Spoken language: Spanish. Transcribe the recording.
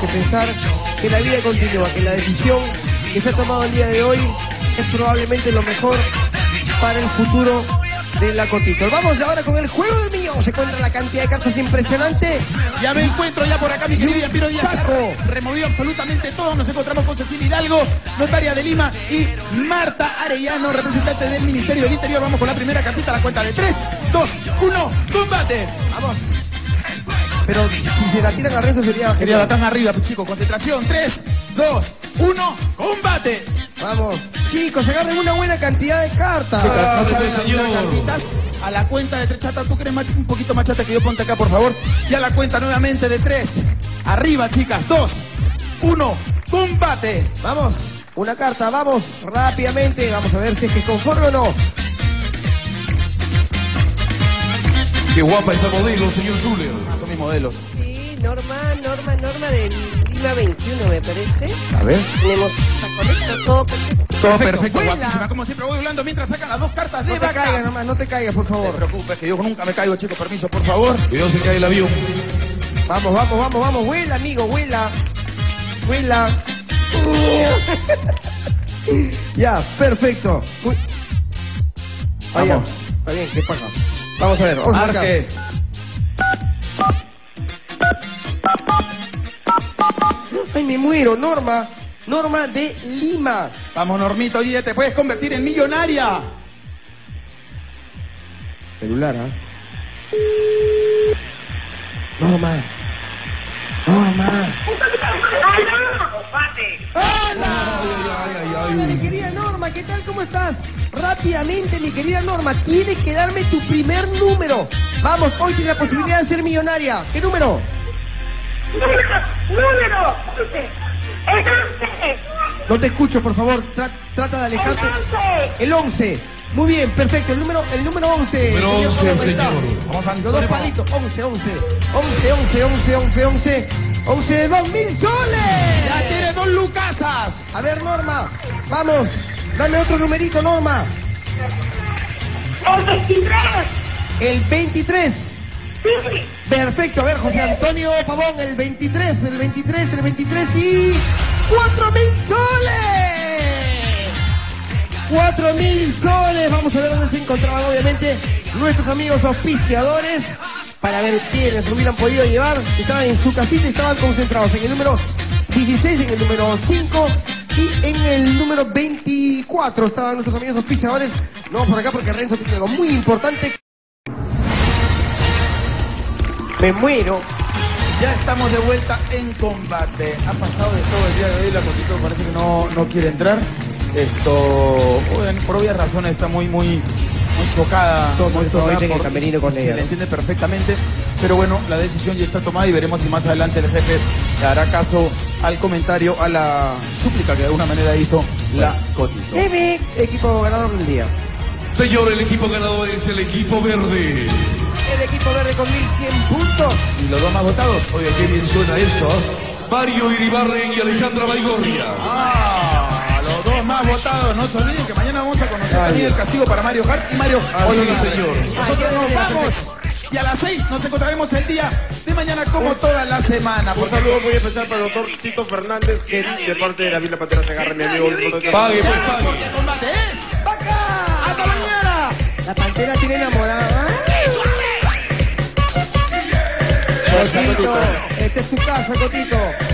que pensar que la vida continúa, que la decisión que se ha tomado el día de hoy es probablemente lo mejor para el futuro de la Cotito. Vamos ahora con el juego del millón. Se encuentra la cantidad de cartas impresionante. Ya me encuentro ya por acá, mi querida Piro Díaz. Saco. Removió absolutamente todo. Nos encontramos con Cecilia Hidalgo, notaria de Lima, y Marta Arellano, representante del Ministerio del Interior. Vamos con la primera cartita a la cuenta de 3, 2, 1, combate. Vamos. Pero si se la tiran a Renzo sería... Sería tan arriba, chicos. Concentración. 3, 2, 1, combate. Vamos. Chicos, agarren una buena cantidad de cartas. Cartitas a la cuenta de 3, chata. ¿Tú crees un poquito más chata que yo? Ponte acá, por favor. Y a la cuenta nuevamente de 3. Arriba, chicas. 2, 1, combate. Vamos. Una carta, vamos. Rápidamente. Vamos a ver si es que conforme o no. Qué guapa esa modelo, señor Julio. Son mis modelos. Sí, Norma del Lima 21, me parece. A ver. Tenemos correcto, todo perfecto. Todo perfecto, guapísima. Como siempre voy hablando mientras sacan las dos cartas de vaca. No te caigas nomás, no te caigas, por favor. No te preocupes, que yo nunca me caigo, chicos. Permiso, por favor. Cuidado, se cae el avión. Vamos, vamos, vamos, vamos. Vuela, amigo, vuela. Vuela. Ya, perfecto. Vaya. Está bien, qué pasa. Vamos a ver, vamos a ver. Ay, me muero, Norma de Lima. Vamos, Normita, hoy día te puedes convertir en millonaria. Celular, ¿eh? Norma. ¡Hola! Hola, mi querida Norma, ¿qué tal? ¿Cómo estás? Rápidamente, mi querida Norma, tienes que darme tu primer número. Vamos, hoy tienes la posibilidad de ser millonaria. ¿Qué número? ¡Número! ¡El 11! No te escucho, por favor, trata de alejarte. ¡El 11! Muy bien, perfecto, el número 11. El número 11, señor. Vamos a los dos palitos, 11. 11 de 2.000 soles. Ya tiene 2 lucasas. A ver, Norma, vamos. Dame otro numerito, Norma. El 23. El 23. Sí. Perfecto. A ver, José Antonio Pavón, el 23 y... ¡4.000 soles! 4.000 soles. Vamos a ver dónde se encontraban, obviamente, nuestros amigos auspiciadores. Para ver quiénes se hubieran podido llevar. Estaban en su casita y estaban concentrados en el número 16, en el número 5 y en el número 24. Estaban nuestros amigos auspiciadores. No vamos por acá porque Renzo tiene algo muy importante. Me muero. Ya estamos de vuelta en combate. Ha pasado de todo el día de hoy. La Cotito parece que no quiere entrar. Esto, por obvias razones, está muy chocada. Todo en el camerino con ella. Se le entiende perfectamente, pero bueno, la decisión ya está tomada y veremos si más adelante el jefe le hará caso al comentario, a la súplica que de alguna manera hizo la Cotito. Debe equipo ganador del día. Señor, el equipo ganador es el equipo verde. El equipo verde con 1.100 puntos. Y los dos más votados. Oye, qué bien suena esto. Mario Iribarre y Alejandra Baigorria. Los dos más votados, no se olviden que mañana vamos a conocer también el castigo para Mario Hart y Mario. Oye, señor. Nosotros nos vamos y a las 6 nos encontraremos el día de mañana como toda la semana. Un saludo muy especial para el doctor Tito Fernández, que de parte de la Vila Patera se agarra mi amigo. Pague, pues pague. Porque combate, ¿eh? ¡Vaca! ¡Hasta mañana! La pantera tiene enamorada. Cotito, esta es tu casa, Cotito.